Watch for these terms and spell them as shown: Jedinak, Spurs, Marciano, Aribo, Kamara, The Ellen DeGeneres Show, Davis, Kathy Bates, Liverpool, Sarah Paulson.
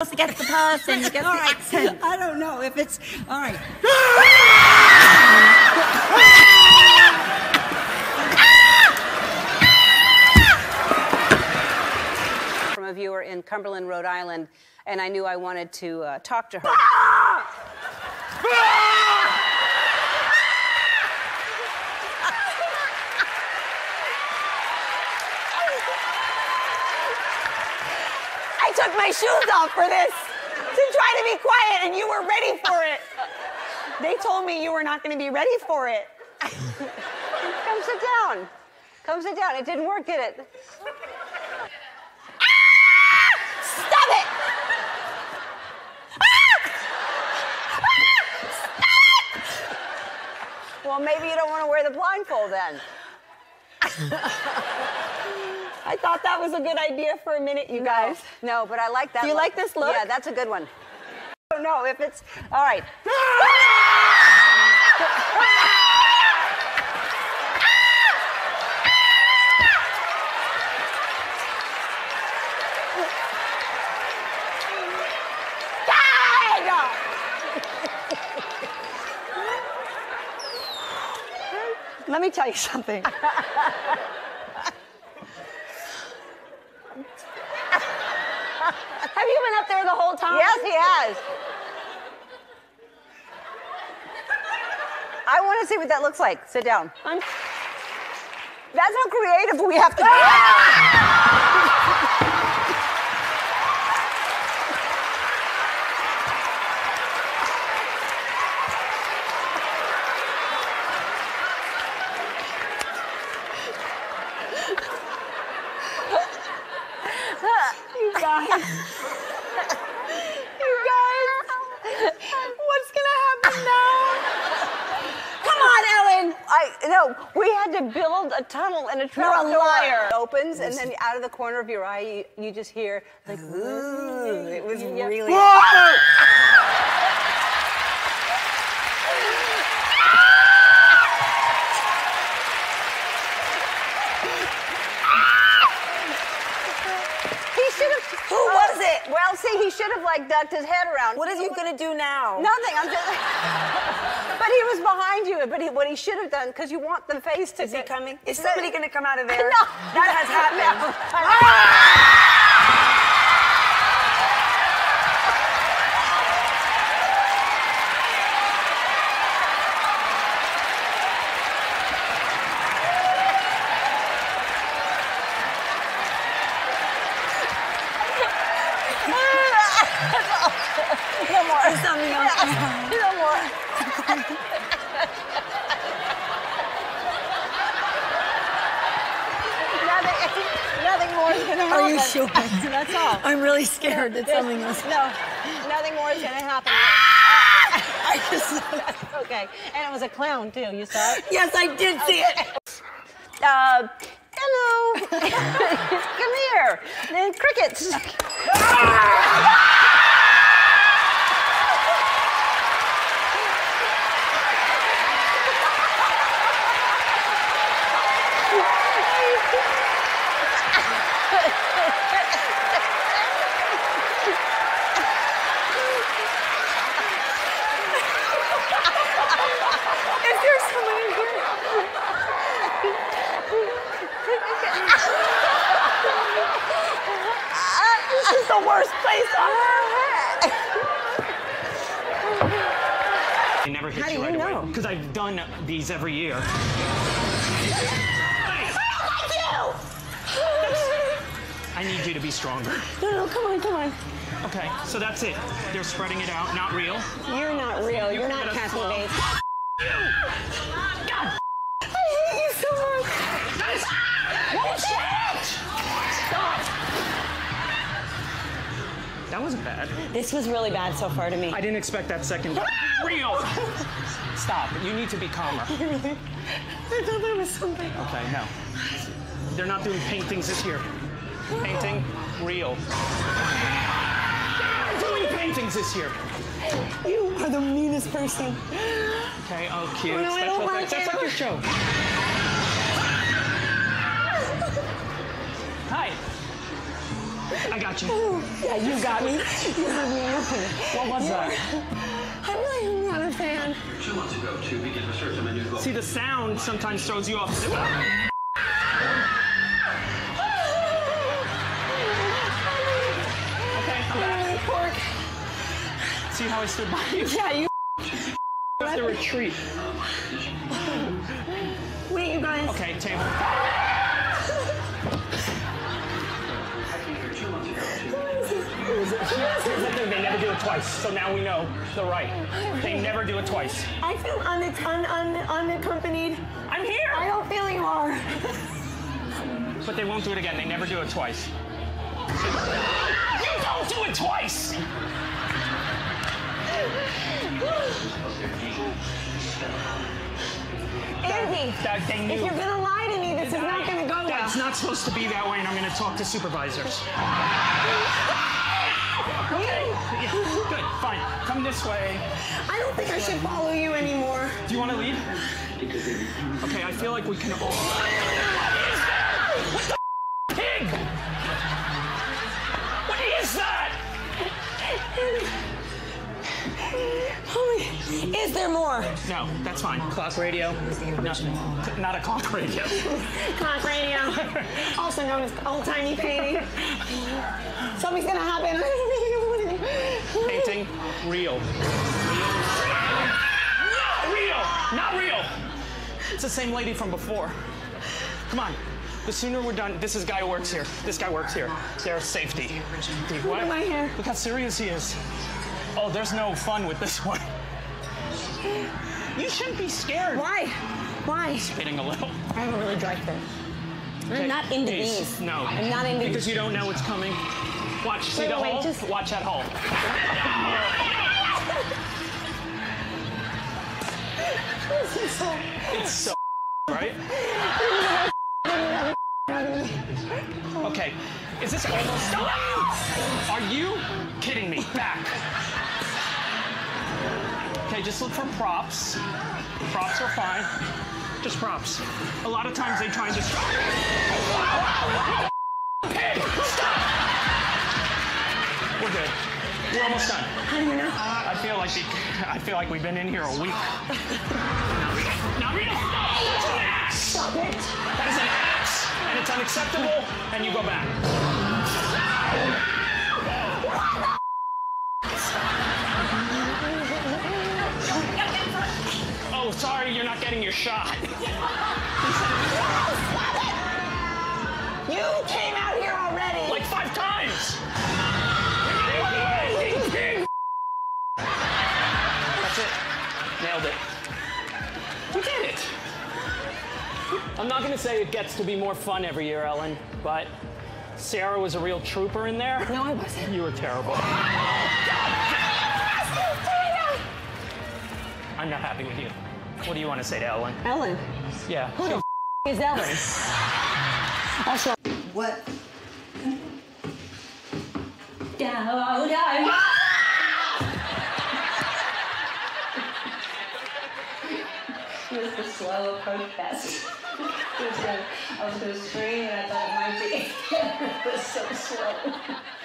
To get the person, you get all the right. Accent. I don't know if it's all right. From a viewer in Cumberland, Rhode Island, and I knew I wanted to talk to her. I took my shoes off for this to try to be quiet, and you were ready for it. They told me you were not going to be ready for it. Come sit down. Come sit down. It didn't work, did it? Ah! Stop it! Ah! Ah! Stop it! Well, maybe you don't want to wear the blindfold then. I thought that was a good idea for a minute, you guys. No, but I like that. Do you like this look? Yeah, that's a good one. I don't know if it's... All right. Let me tell you something. Have you been up there the whole time? Yes, he has. I want to see what that looks like. Sit down. That's how creative we have to be. You guys, what's gonna happen now? Come on, Ellen. We had to build a tunnel and a trap door. You're a liar. It opens, and then out of the corner of your eye, you just hear like, ooh. It was really. Whoa! Who was it? Well, see, he should have, like, ducked his head around. What are you going to do now? Nothing. I'm just... But he was behind you. But what he should have done, because you want the face to... Is he coming? Is somebody going to come out of there? No. That has happened. No. No more. There's something else. No more. nothing more is going to happen. Are you sure? That's all. I'm really scared that something else. No, nothing more is going to happen. I just saw that. Okay. And it was a clown, too. You saw it? Yes, I did see it. Hello. Come here. And crickets. This is the worst place on earth. They never hit you right away. Because I've done these every year. I don't like you! I need you to be stronger. No, come on, come on. Okay, so that's it. They're spreading it out. Not real. You're not real. You're not Kathy Bates. God, I hate you so much. That wasn't bad. This was really bad so far to me. I didn't expect that second one. Real! Stop. You need to be calmer. Really? I thought that was something. Okay, no. They're not doing paintings this year. Painting? Real. They're doing paintings this year. You are the meanest person. Okay, oh, cute. Oh, no, I don't like it. That's like your show. Hi. I got you. Yeah, you got me. You got me nothing. What was that? I'm really not a fan. 2 months ago, to begin research on my new book. See, the sound sometimes throws you off. See how I stood by you? Yeah, you have to retreat. Wait, you guys. Okay, table. They never do it twice, so now we know the right. They never do it twice. I feel unaccompanied. I'm here. I don't feel you are. But they won't do it again. They never do it twice. You don't do it twice! Andy, if you're gonna lie to me, this is not gonna go well. That's not supposed to be that way, and I'm gonna talk to supervisors. Okay, yeah, good, fine. Come this way. I don't think I should follow you anymore. Do you want to leave? Okay, I feel like we can. What is that? What the pig? What is that? Is there more? No, that's fine. Clock radio. Not a clock radio. Clock radio. Also known as old timey painting. Something's gonna happen. I don't even want to. Painting real. Not real. Not real. It's the same lady from before. Come on. The sooner we're done, this is guy who works here. This guy works here. There's safety. What? Look at my hair. Look how serious he is. Oh, there's no fun with this one. You shouldn't be scared. Why? Why? Spitting a little. I haven't really liked them. Okay. I'm not into these. No. I'm not into these. Because you don't know what's coming. Watch. See the hole? Just... Watch that hole. This is so... It's so right? Okay. Is this almost... Are you kidding me? Back. Okay, just look for props. Props are fine. Just props. A lot of times they try and just... Stop! We're good. We're almost done. I feel like we've been in here a week. Now read it! That's an axe! Stop it! That is an axe, and it's unacceptable, and you go back. Oh, sorry, you're not getting your shot. You came out here already. Like 5 times. That's it. Nailed it. We did it. I'm not going to say it gets to be more fun every year, Ellen, but... Sarah was a real trooper in there. No, I wasn't. You were terrible. I'm not happy with you. What do you want to say to Ellen? Ellen? Yeah. Who the is Ellen? Also, what? She was the slow approach best. I was going to scream and I thought it might be. It was so slow.